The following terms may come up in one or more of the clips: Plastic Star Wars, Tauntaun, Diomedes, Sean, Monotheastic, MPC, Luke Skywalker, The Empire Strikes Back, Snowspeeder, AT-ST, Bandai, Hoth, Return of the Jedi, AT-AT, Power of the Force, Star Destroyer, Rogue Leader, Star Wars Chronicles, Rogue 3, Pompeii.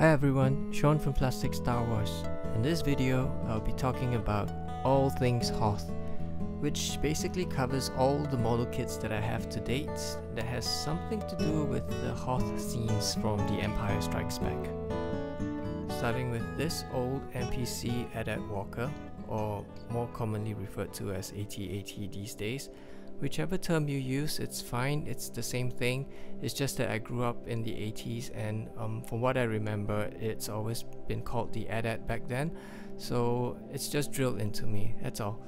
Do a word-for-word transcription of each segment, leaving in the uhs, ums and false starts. Hi everyone, Sean from Plastic Star Wars. In this video, I'll be talking about all things Hoth, which basically covers all the model kits that I have to date that has something to do with the Hoth scenes from The Empire Strikes Back. Starting with this old M P C A T A T Walker, or more commonly referred to as A T A T these days. Whichever term you use, it's fine, it's the same thing. It's just that I grew up in the eighties and um, from what I remember, it's always been called the A T A T back then. So it's just drilled into me, that's all.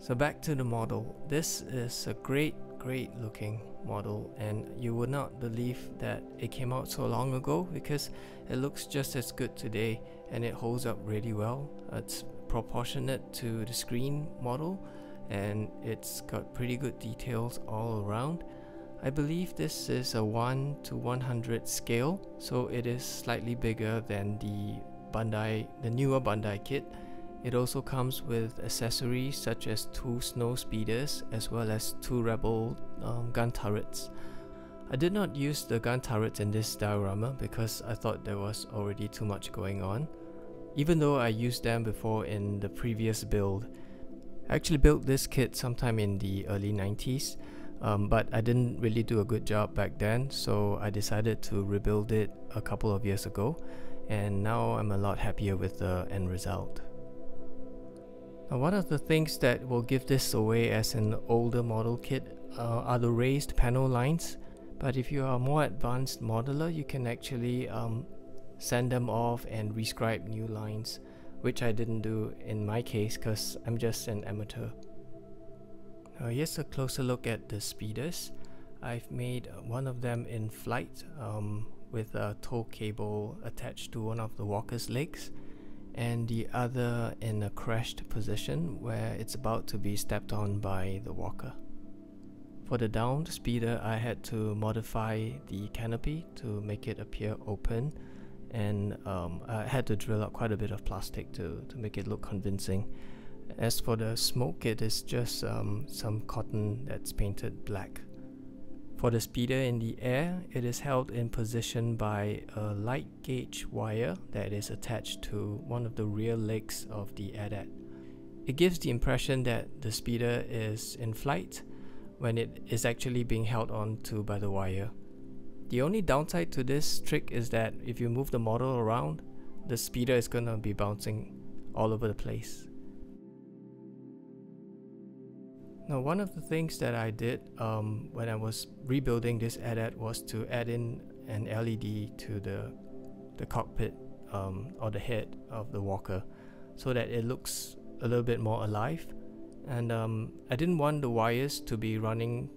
So back to the model. This is a great, great looking model and you would not believe that it came out so long ago because it looks just as good today and it holds up really well. It's proportionate to the screen model. And it's got pretty good details all around. I believe this is a one to one hundred scale, so it is slightly bigger than the Bandai, the newer Bandai kit. It also comes with accessories such as two Snowspeeders as well as two Rebel um, gun turrets. I did not use the gun turrets in this diorama because I thought there was already too much going on, even though I used them before in the previous build. I actually built this kit sometime in the early nineties, um, but I didn't really do a good job back then, so I decided to rebuild it a couple of years ago, and now I'm a lot happier with the end result. Now, one of the things that will give this away as an older model kit uh, are the raised panel lines, but if you are a more advanced modeler, you can actually um, sand them off and rescribe new lines, which I didn't do in my case because I'm just an amateur. Now here's a closer look at the speeders. I've made one of them in flight um, with a tow cable attached to one of the walker's legs and the other in a crashed position where it's about to be stepped on by the walker. For the downed speeder, I had to modify the canopy to make it appear open. And um, I had to drill out quite a bit of plastic to, to make it look convincing. As for the smoke, it is just um, some cotton that's painted black. For the speeder in the air, it is held in position by a light gauge wire that is attached to one of the rear legs of the A T A T. It gives the impression that the speeder is in flight when it is actually being held onto by the wire. The only downside to this trick is that if you move the model around, the speeder is going to be bouncing all over the place. Now, one of the things that I did um, when I was rebuilding this A T A T was to add in an L E D to the, the cockpit um, or the head of the walker so that it looks a little bit more alive. And um, I didn't want the wires to be running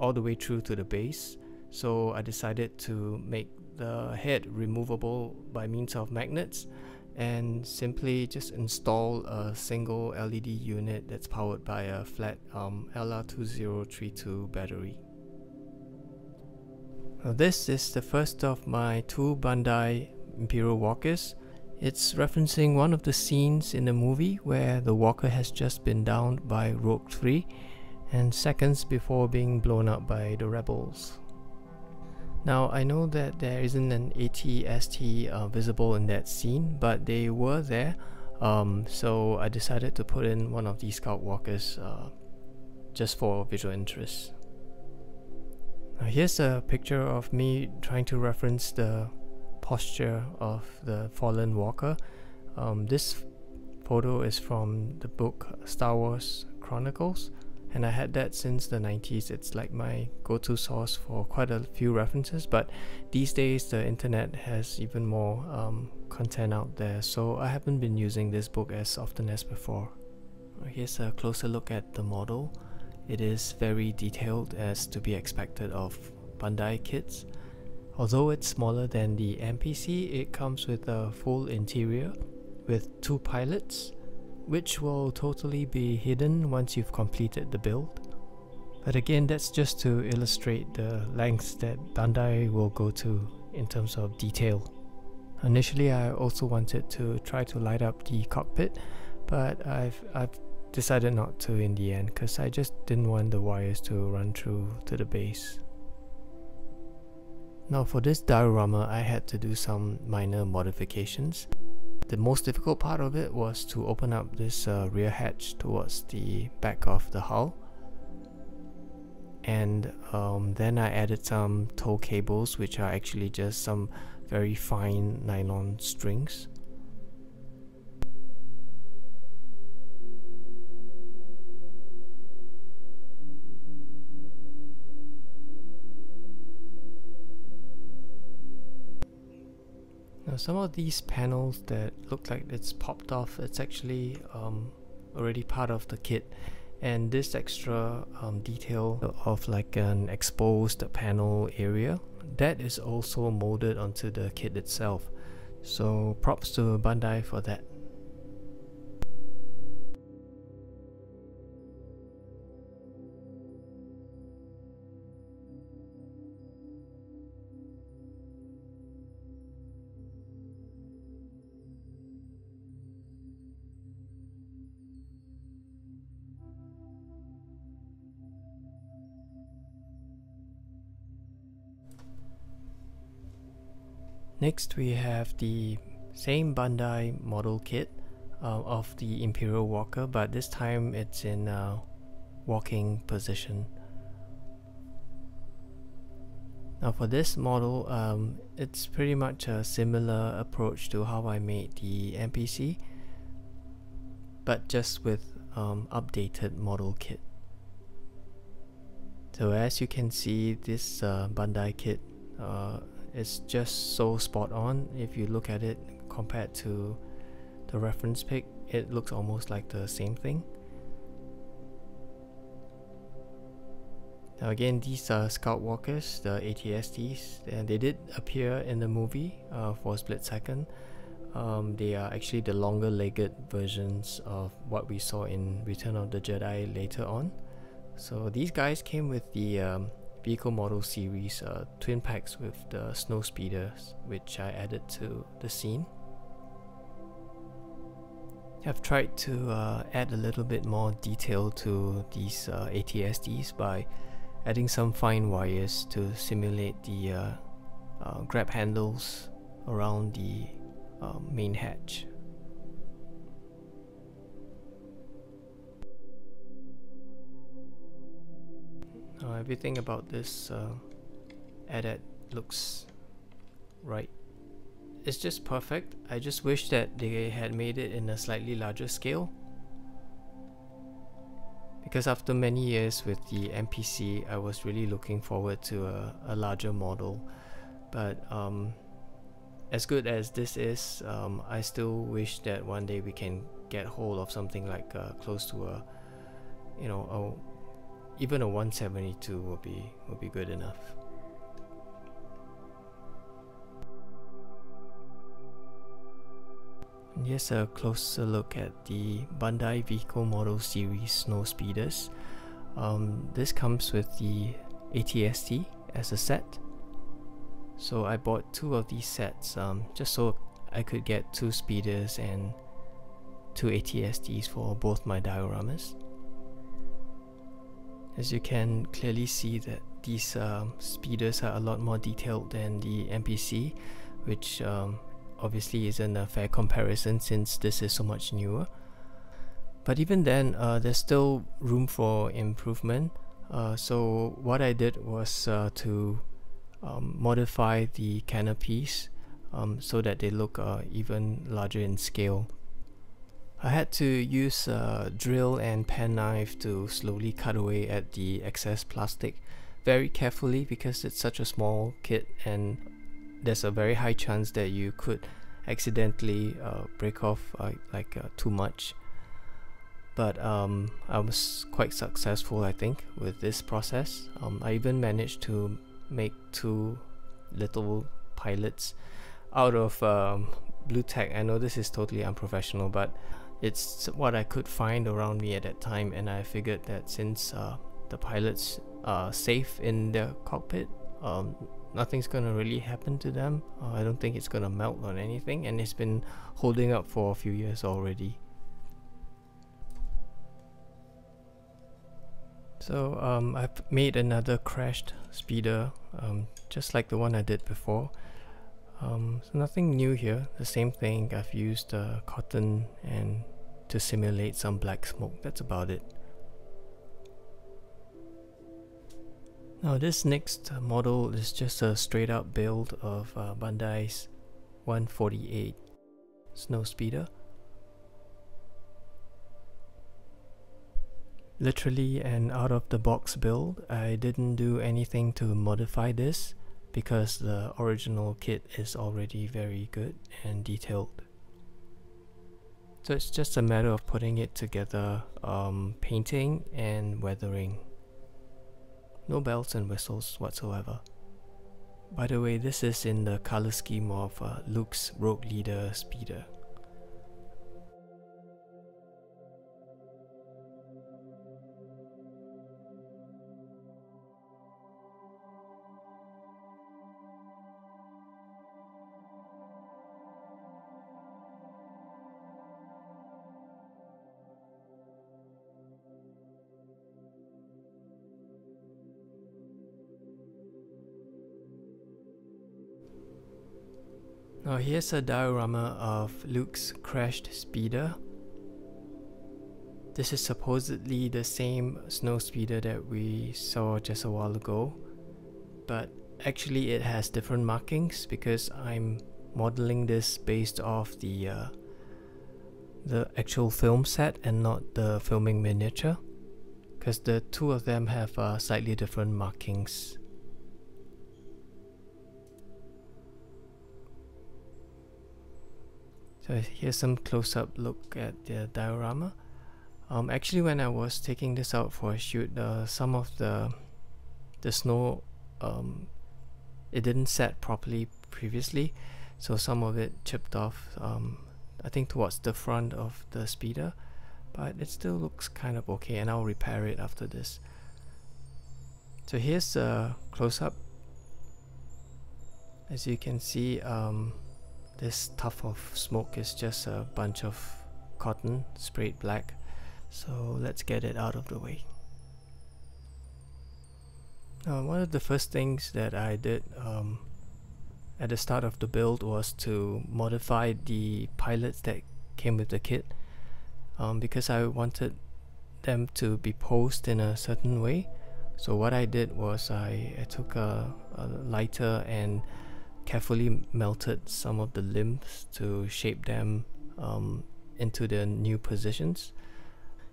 all the way through to the base. So I decided to make the head removable by means of magnets and simply just install a single L E D unit that's powered by a flat um, L R two zero three two battery. Now this is the first of my two Bandai Imperial Walkers. It's referencing one of the scenes in the movie where the walker has just been downed by Rogue three and seconds before being blown up by the rebels. Now, I know that there isn't an A T S T uh, visible in that scene, but they were there, um, so I decided to put in one of these scout walkers uh, just for visual interest. Now, here's a picture of me trying to reference the posture of the fallen walker. Um, this photo is from the book Star Wars Chronicles. And I had that since the nineties. It's like my go-to source for quite a few references, but these days the internet has even more um, content out there, so I haven't been using this book as often as before. Here's a closer look at the model. It is very detailed, as to be expected of Bandai kits. Although it's smaller than the M P C, it comes with a full interior with two pilots, which will totally be hidden once you've completed the build. But again, that's just to illustrate the lengths that Bandai will go to in terms of detail. Initially, I also wanted to try to light up the cockpit, but I've, I've decided not to in the end because I just didn't want the wires to run through to the base. Now for this diorama, I had to do some minor modifications. The most difficult part of it was to open up this uh, rear hatch towards the back of the hull. And um, then I added some tow cables, which are actually just some very fine nylon strings. Now some of these panels that look like it's popped off, it's actually um, already part of the kit, and this extra um, detail of like an exposed panel area, that is also molded onto the kit itself, so props to Bandai for that. Next we have the same Bandai model kit uh, of the Imperial Walker, but this time it's in uh, walking position. Now for this model, um, it's pretty much a similar approach to how I made the M P C, but just with um, updated model kit. So as you can see, this uh, Bandai kit uh, it's just so spot on. If you look at it compared to the reference pic, it looks almost like the same thing. Now again, these are Scout Walkers, the A T S Ts, and they did appear in the movie uh, for a split second. Um, they are actually the longer legged versions of what we saw in Return of the Jedi later on. So these guys came with the um, Vehicle Model Series uh, twin packs with the Snowspeeders, which I added to the scene. I've tried to uh, add a little bit more detail to these uh, A T S Ts by adding some fine wires to simulate the uh, uh, grab handles around the uh, main hatch. Uh, everything about this uh, A T A T looks right. It's just perfect. I just wish that they had made it in a slightly larger scale, because after many years with the M P C, I was really looking forward to a, a larger model. But um, as good as this is, um, I still wish that one day we can get hold of something like uh, close to a, you know, a even a one seventy-two will be will be good enough. And here's a closer look at the Bandai Vehicle Model Series Snowspeeders. Um, this comes with the A T S T as a set, so I bought two of these sets um, just so I could get two speeders and two A T S Ts for both my dioramas. As you can clearly see that these um, speeders are a lot more detailed than the M P C, which um, obviously isn't a fair comparison since this is so much newer. But even then, uh, there's still room for improvement. Uh, so what I did was uh, to um, modify the canopies um, so that they look uh, even larger in scale. I had to use a drill and penknife to slowly cut away at the excess plastic very carefully, because it's such a small kit and there's a very high chance that you could accidentally uh, break off uh, like uh, too much. But um, I was quite successful, I think, with this process. Um, I even managed to make two little pilots out of um, blue tack. I know this is totally unprofessional, but it's what I could find around me at that time, and I figured that since uh, the pilots are safe in their cockpit, um, nothing's gonna really happen to them. Uh, I don't think it's gonna melt or anything, and it's been holding up for a few years already. So um, I've made another crashed speeder, um, just like the one I did before. Um, so nothing new here, the same thing. I've used uh, cotton and to simulate some black smoke, that's about it. Now this next model is just a straight up build of uh, Bandai's one forty-eight Snowspeeder. Literally an out of the box build. I didn't do anything to modify this because the original kit is already very good and detailed. So it's just a matter of putting it together, um, painting and weathering. No bells and whistles whatsoever. By the way, this is in the color scheme of uh, Luke's Rogue Leader speeder. Now here's a diorama of Luke's crashed speeder. This is supposedly the same Snowspeeder that we saw just a while ago, but actually it has different markings because I'm modeling this based off the uh, the actual film set and not the filming miniature, because the two of them have uh, slightly different markings. So here's some close-up look at the diorama. Um, actually, when I was taking this out for a shoot, uh, some of the the snow um, it didn't set properly previously, so some of it chipped off. Um, I think towards the front of the speeder, but it still looks kind of okay, and I'll repair it after this. So here's a close-up. As you can see. Um, This tuft of smoke is just a bunch of cotton sprayed black, so let's get it out of the way. Now, one of the first things that I did um, at the start of the build was to modify the pilots that came with the kit, um, because I wanted them to be posed in a certain way. So what I did was I, I took a, a lighter and carefully melted some of the limbs to shape them um, into their new positions.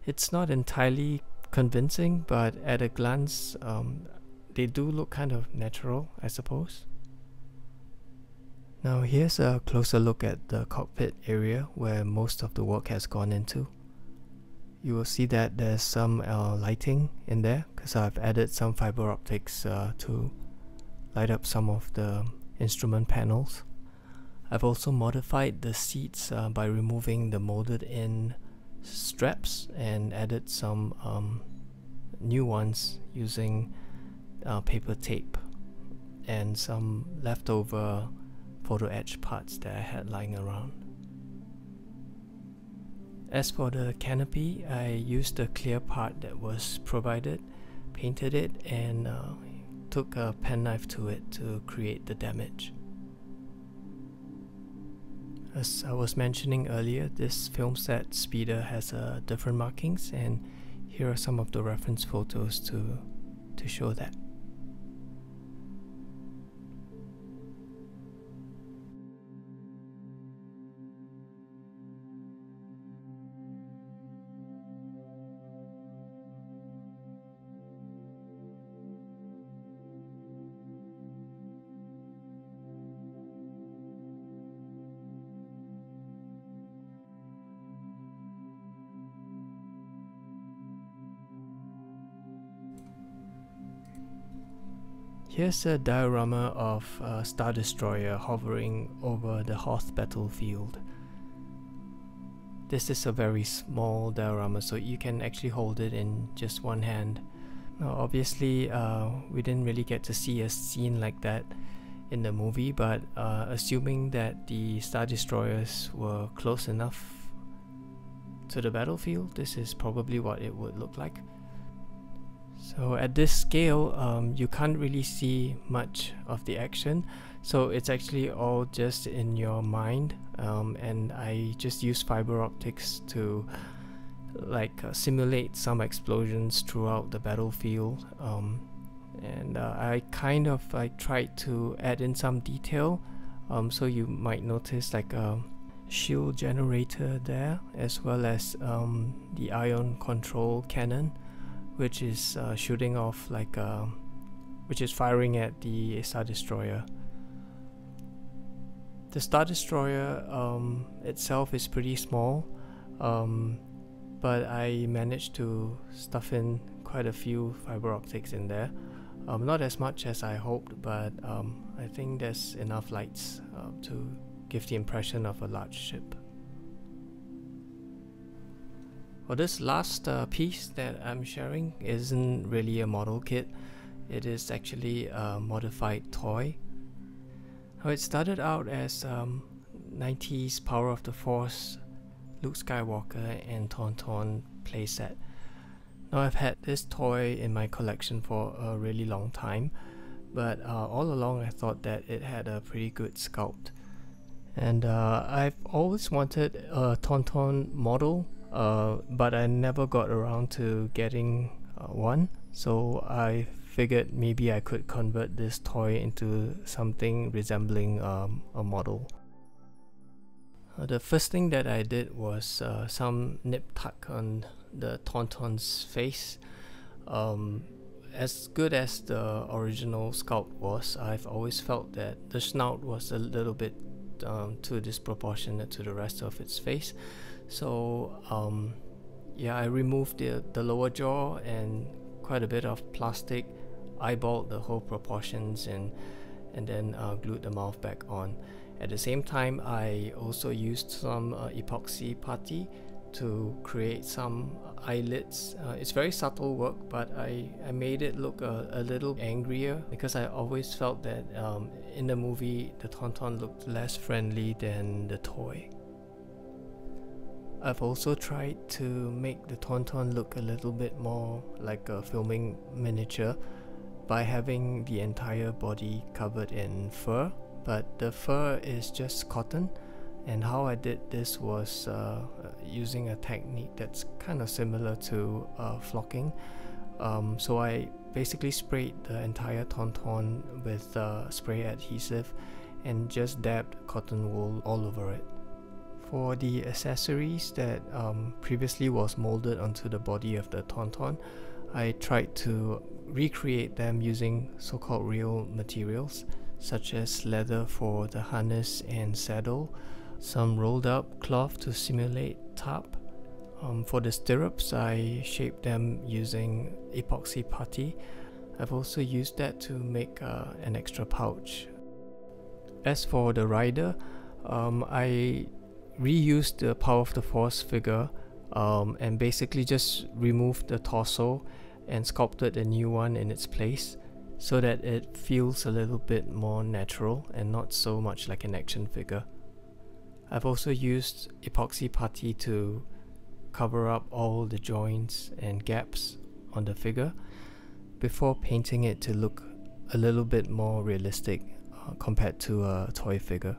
It's not entirely convincing, but at a glance um, they do look kind of natural, I suppose. Now here's a closer look at the cockpit area where most of the work has gone into. You will see that there's some uh, lighting in there because I've added some fiber optics uh, to light up some of the instrument panels. I've also modified the seats uh, by removing the molded in straps and added some um, new ones using uh, paper tape and some leftover photo etch parts that I had lying around. As for the canopy, I used the clear part that was provided, painted it, and uh, took a penknife to it to create the damage. As I was mentioning earlier, this film set speeder has uh, different markings, and here are some of the reference photos to, to show that. Here's a diorama of uh, Star Destroyer hovering over the Hoth battlefield. This is a very small diorama, so you can actually hold it in just one hand. Now obviously uh, we didn't really get to see a scene like that in the movie, but uh, assuming that the Star Destroyers were close enough to the battlefield, this is probably what it would look like. So at this scale, um, you can't really see much of the action, so it's actually all just in your mind, um, and I just use fiber optics to like uh, simulate some explosions throughout the battlefield, um, and uh, I kind of like tried to add in some detail, um, so you might notice like a shield generator there, as well as um, the ion control cannon, which is uh, shooting off like uh, which is firing at the Star Destroyer. The Star Destroyer um, itself is pretty small, um, but I managed to stuff in quite a few fiber optics in there. Um, not as much as I hoped, but um, I think there's enough lights uh, to give the impression of a large ship. Well, this last uh, piece that I'm sharing isn't really a model kit, it is actually a modified toy. Now, it started out as um, nineties Power of the Force, Luke Skywalker and Tauntaun playset. Now, I've had this toy in my collection for a really long time, but uh, all along I thought that it had a pretty good sculpt. And uh, I've always wanted a Tauntaun model, Uh, but I never got around to getting uh, one, so I figured maybe I could convert this toy into something resembling um, a model. Uh, the first thing that I did was uh, some nip tuck on the Tauntaun's face. Um, as good as the original sculpt was, I've always felt that the snout was a little bit um, too disproportionate to the rest of its face. So um, yeah, I removed the, the lower jaw and quite a bit of plastic, eyeballed the whole proportions, and and then uh, glued the mouth back on. At the same time, I also used some uh, epoxy putty to create some eyelids. Uh, it's very subtle work, but I, I made it look a, a little angrier, because I always felt that um, in the movie the Tauntaun looked less friendly than the toy. I've also tried to make the Tauntaun look a little bit more like a filming miniature by having the entire body covered in fur, but the fur is just cotton, and how I did this was uh, using a technique that's kind of similar to uh, flocking. Um, so I basically sprayed the entire Tauntaun with uh, spray adhesive and just dabbed cotton wool all over it. For the accessories that um, previously was molded onto the body of the Tauntaun, I tried to recreate them using so-called real materials, such as leather for the harness and saddle, some rolled up cloth to simulate tarp. Um, for the stirrups, I shaped them using epoxy putty. I've also used that to make uh, an extra pouch. As for the rider, um, I reused the Power of the Force figure um, and basically just removed the torso and sculpted a new one in its place, so that it feels a little bit more natural and not so much like an action figure. I've also used epoxy putty to cover up all the joints and gaps on the figure before painting it to look a little bit more realistic uh, compared to a toy figure.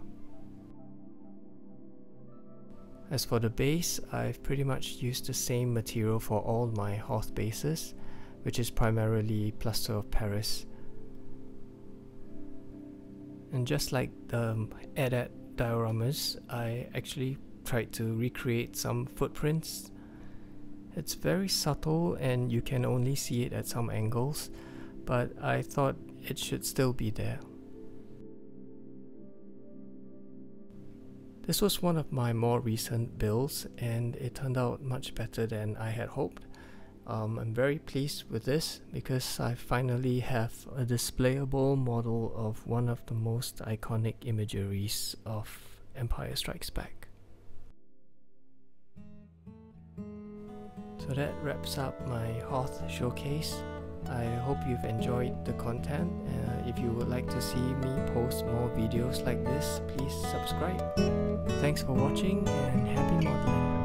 As for the base, I've pretty much used the same material for all my Hoth bases, which is primarily plaster of Paris. And just like the A T A T dioramas, I actually tried to recreate some footprints. It's very subtle and you can only see it at some angles, but I thought it should still be there. This was one of my more recent builds, and it turned out much better than I had hoped. Um, I'm very pleased with this because I finally have a displayable model of one of the most iconic imageries of Empire Strikes Back. So that wraps up my Hoth showcase. I hope you've enjoyed the content. Uh, if you would like to see me post more videos like this, please subscribe. Thanks for watching and happy modeling!